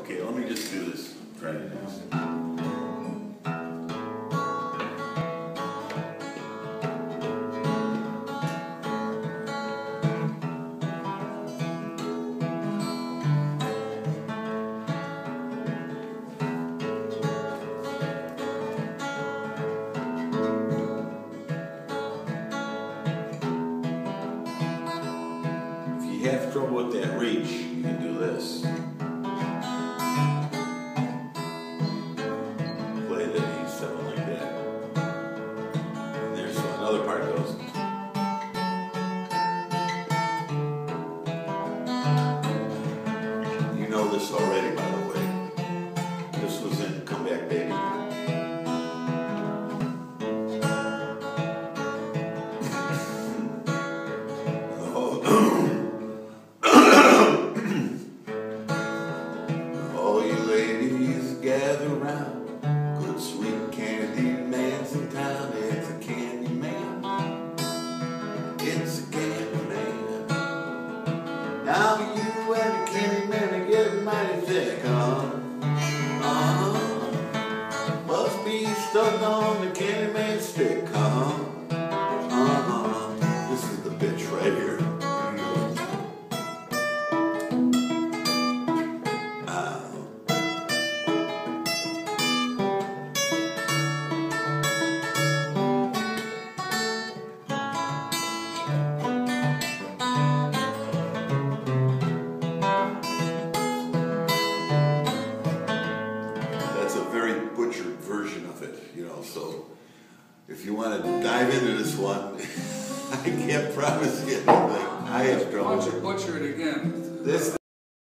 Okay, let me just do this right now. Have trouble with that reach, you can do this. Play the E seven like that. And there's another part that goes. You know this already, by the way. This was in Come Back, Baby. Gather round, good sweet Candyman. Sometimes it's a Candyman. It's a Candyman. Now you and the Candyman are getting mighty thick, huh? Uh-huh. Must be stuck on the Candyman stick, huh? Uh-huh. This is the bitch right here. Butchered version of it, you know, so if you want to dive into this one, I can't promise you anything. I have trouble. Butcher it again. This